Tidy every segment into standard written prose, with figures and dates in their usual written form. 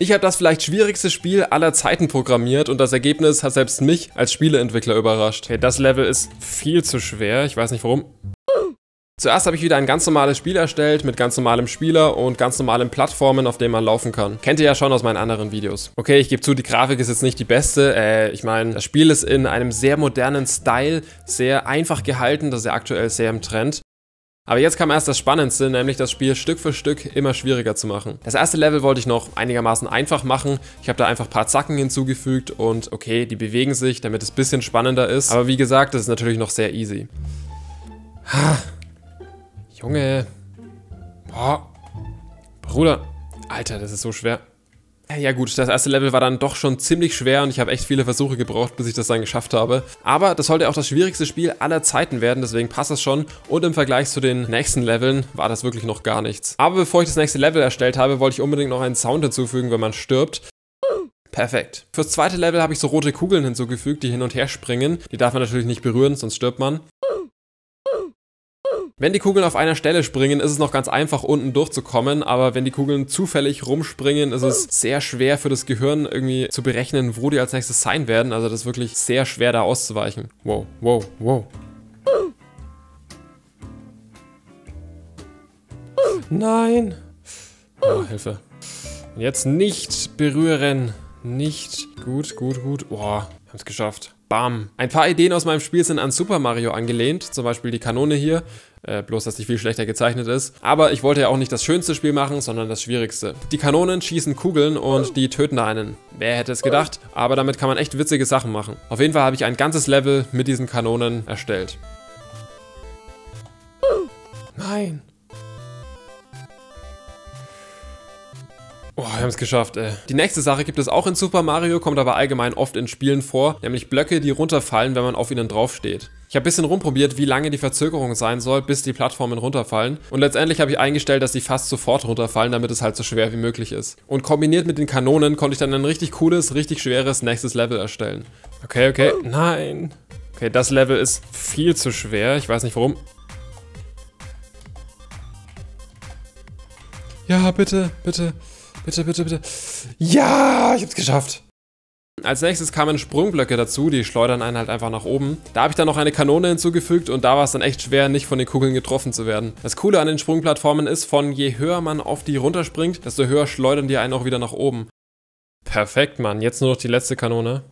Ich habe das vielleicht schwierigste Spiel aller Zeiten programmiert und das Ergebnis hat selbst mich als Spieleentwickler überrascht. Okay, das Level ist viel zu schwer, ich weiß nicht warum. Zuerst habe ich wieder ein ganz normales Spiel erstellt mit ganz normalem Spieler und ganz normalen Plattformen, auf denen man laufen kann. Kennt ihr ja schon aus meinen anderen Videos. Okay, ich gebe zu, die Grafik ist jetzt nicht die beste. Ich meine, das Spiel ist in einem sehr modernen Style, sehr einfach gehalten, das ist ja aktuell sehr im Trend. Aber jetzt kam erst das Spannendste, nämlich das Spiel Stück für Stück immer schwieriger zu machen. Das erste Level wollte ich noch einigermaßen einfach machen. Ich habe da einfach ein paar Zacken hinzugefügt und okay, die bewegen sich, damit es ein bisschen spannender ist. Aber wie gesagt, das ist natürlich noch sehr easy. Ha. Junge. Boah. Bruder. Alter, das ist so schwer. Ja gut, das erste Level war dann doch schon ziemlich schwer und ich habe echt viele Versuche gebraucht, bis ich das dann geschafft habe. Aber das sollte auch das schwierigste Spiel aller Zeiten werden, deswegen passt das schon. Und im Vergleich zu den nächsten Leveln war das wirklich noch gar nichts. Aber bevor ich das nächste Level erstellt habe, wollte ich unbedingt noch einen Sound hinzufügen, wenn man stirbt. Perfekt. Fürs zweite Level habe ich so rote Kugeln hinzugefügt, die hin und her springen. Die darf man natürlich nicht berühren, sonst stirbt man. Wenn die Kugeln auf einer Stelle springen, ist es noch ganz einfach, unten durchzukommen, aber wenn die Kugeln zufällig rumspringen, ist es sehr schwer für das Gehirn irgendwie zu berechnen, wo die als nächstes sein werden. Also das ist wirklich sehr schwer, da auszuweichen. Wow, wow, wow. Nein! Oh, Hilfe. Jetzt nicht berühren. Nicht. Gut, gut, gut. Boah, wir haben es geschafft. Bam. Ein paar Ideen aus meinem Spiel sind an Super Mario angelehnt, zum Beispiel die Kanone hier, bloß dass die viel schlechter gezeichnet ist. Aber ich wollte ja auch nicht das schönste Spiel machen, sondern das schwierigste. Die Kanonen schießen Kugeln und die töten da einen. Wer hätte es gedacht, aber damit kann man echt witzige Sachen machen. Auf jeden Fall habe ich ein ganzes Level mit diesen Kanonen erstellt. Nein. Oh, wir haben es geschafft, ey. Die nächste Sache gibt es auch in Super Mario, kommt aber allgemein oft in Spielen vor, nämlich Blöcke, die runterfallen, wenn man auf ihnen draufsteht. Ich habe ein bisschen rumprobiert, wie lange die Verzögerung sein soll, bis die Plattformen runterfallen. Und letztendlich habe ich eingestellt, dass die fast sofort runterfallen, damit es halt so schwer wie möglich ist. Und kombiniert mit den Kanonen konnte ich dann ein richtig cooles, richtig schweres nächstes Level erstellen. Okay, okay. Nein. Okay, das Level ist viel zu schwer. Ich weiß nicht warum. Ja, bitte, bitte. Bitte, bitte, bitte. Ja, ich hab's geschafft. Als nächstes kamen Sprungblöcke dazu, die schleudern einen halt einfach nach oben. Da habe ich dann noch eine Kanone hinzugefügt und da war es dann echt schwer, nicht von den Kugeln getroffen zu werden. Das Coole an den Sprungplattformen ist, je höher man auf die runterspringt, desto höher schleudern die einen auch wieder nach oben. Perfekt, Mann. Jetzt nur noch die letzte Kanone.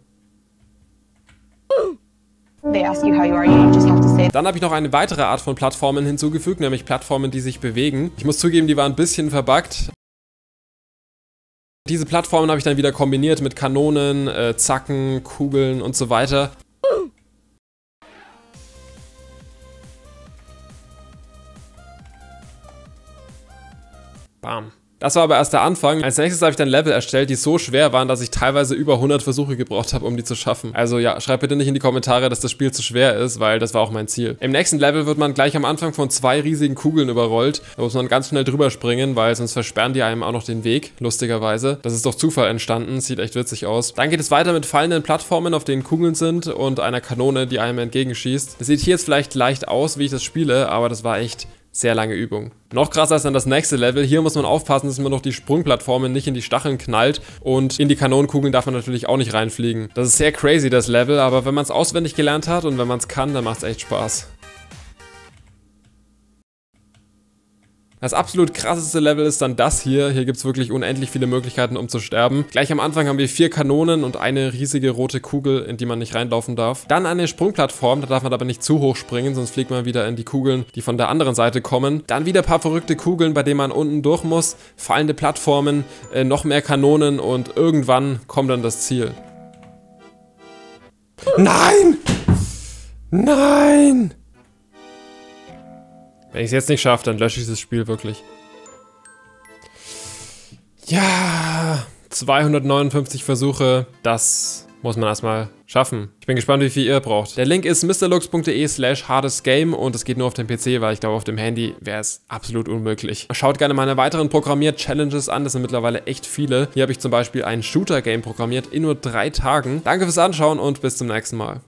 Dann habe ich noch eine weitere Art von Plattformen hinzugefügt, nämlich Plattformen, die sich bewegen. Ich muss zugeben, die waren ein bisschen verbuggt. Diese Plattformen habe ich dann wieder kombiniert mit Kanonen, Zacken, Kugeln und so weiter. Bam. Das war aber erst der Anfang. Als nächstes habe ich dann Level erstellt, die so schwer waren, dass ich teilweise über 100 Versuche gebraucht habe, um die zu schaffen. Also ja, schreibt bitte nicht in die Kommentare, dass das Spiel zu schwer ist, weil das war auch mein Ziel. Im nächsten Level wird man gleich am Anfang von zwei riesigen Kugeln überrollt. Da muss man ganz schnell drüber springen, weil sonst versperren die einem auch noch den Weg, lustigerweise. Das ist durch Zufall entstanden, sieht echt witzig aus. Dann geht es weiter mit fallenden Plattformen, auf denen Kugeln sind und einer Kanone, die einem entgegenschießt. Das sieht hier jetzt vielleicht leicht aus, wie ich das spiele, aber das war echt sehr lange Übung. Noch krasser ist dann das nächste Level. Hier muss man aufpassen, dass man noch die Sprungplattformen nicht in die Stacheln knallt und in die Kanonenkugeln darf man natürlich auch nicht reinfliegen. Das ist sehr crazy, das Level, aber wenn man es auswendig gelernt hat und wenn man es kann, dann macht es echt Spaß. Das absolut krasseste Level ist dann das hier. Hier gibt es wirklich unendlich viele Möglichkeiten, um zu sterben. Gleich am Anfang haben wir 4 Kanonen und eine riesige rote Kugel, in die man nicht reinlaufen darf. Dann eine Sprungplattform, da darf man aber nicht zu hoch springen, sonst fliegt man wieder in die Kugeln, die von der anderen Seite kommen. Dann wieder ein paar verrückte Kugeln, bei denen man unten durch muss, fallende Plattformen, noch mehr Kanonen und irgendwann kommt dann das Ziel. Nein! Nein! Wenn ich es jetzt nicht schaffe, dann lösche ich das Spiel wirklich. Ja, 259 Versuche, das muss man erstmal schaffen. Ich bin gespannt, wie viel ihr braucht. Der Link ist mrluchs.de/hardestgame und es geht nur auf dem PC, weil ich glaube, auf dem Handy wäre es absolut unmöglich. Schaut gerne meine weiteren Programmier-Challenges an, das sind mittlerweile echt viele. Hier habe ich zum Beispiel ein Shooter-Game programmiert in nur 3 Tagen. Danke fürs Anschauen und bis zum nächsten Mal.